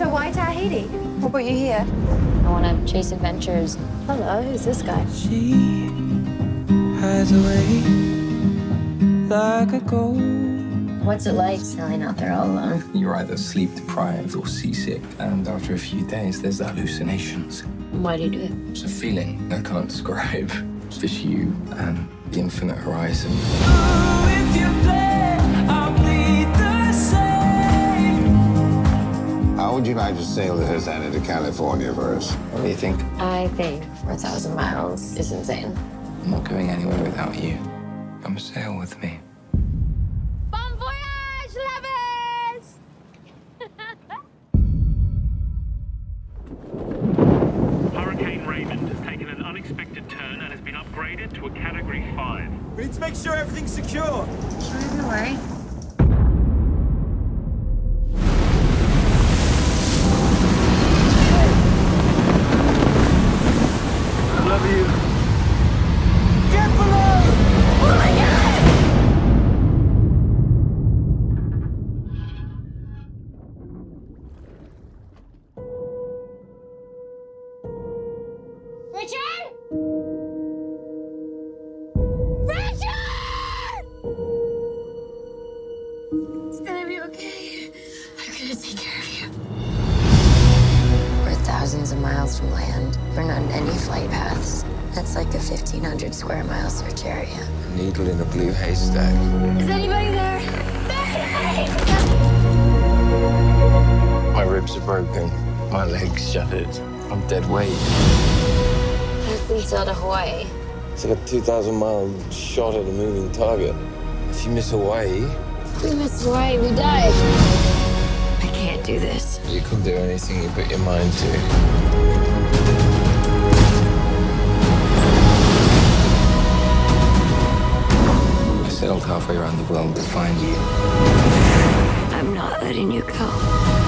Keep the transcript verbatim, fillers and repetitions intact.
So why Tahiti? What brought you here? I want to chase adventures. Hello, who's this guy? She hides away like a ghost. What's it like sailing out there all alone? You're either sleep deprived or seasick, and after a few days, there's the hallucinations. Why do you do it? It's a feeling I can't describe. It's just you and the infinite horizon. Oh, if you play, I'll be the same. How would you like to sail the Hosanna to California for us? What do you think? I think four thousand miles is insane. I'm not going anywhere without you. Come sail with me. Bon voyage, lovers! Hurricane Raymond has taken an unexpected turn and has been upgraded to a Category five. We need to make sure everything's secure. Sure, don't worry. Love you. Richard? Richard! It's gonna be okay. I'm gonna take care of you. We're thousands of miles from land. We're not in any flight paths. That's like a fifteen hundred square mile search area. A needle in a blue haystack. Is anybody there? Mary! My ribs are broken. My legs shattered. I'm dead weight. It's out of Hawaii. It's like a two thousand mile shot at a moving target. If you miss Hawaii... If we miss Hawaii, we die. I can't do this. You can do anything you put your mind to. I sailed halfway around the world to find you. I'm not letting you go.